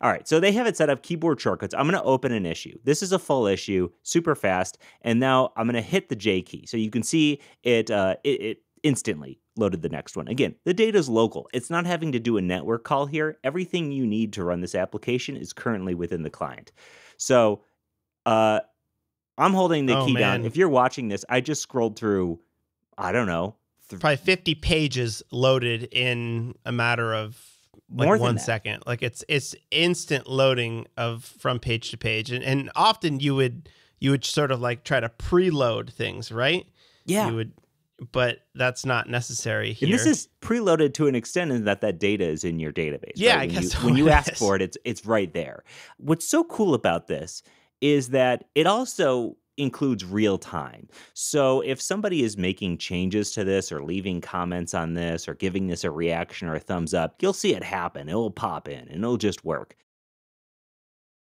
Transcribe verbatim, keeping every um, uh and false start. All right, so they have it set up, keyboard shortcuts. I'm gonna open an issue. This is a full issue, super fast, and now I'm gonna hit the J key. So you can see it, uh, it, it instantly loaded the next one. Again, the data is local. It's not having to do a network call here. Everything you need to run this application is currently within the client. So uh, I'm holding the oh, key man. down. If you're watching this, I just scrolled through, I don't know, probably fifty pages loaded in a matter of like More one second. Like it's it's instant loading of from page to page, and and often you would you would sort of like try to preload things, right? Yeah, you would, but that's not necessary here. And this is preloaded to an extent in that that data is in your database. Yeah, right? I when guess you, so when you ask for it, it's it's right there. What's so cool about this is that it also includes real time. So if somebody is making changes to this or leaving comments on this or giving this a reaction or a thumbs up, you'll see it happen. It will pop in and it'll just work.